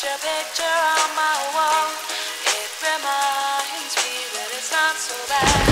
Put your picture on my wall. It reminds me that it's not so bad.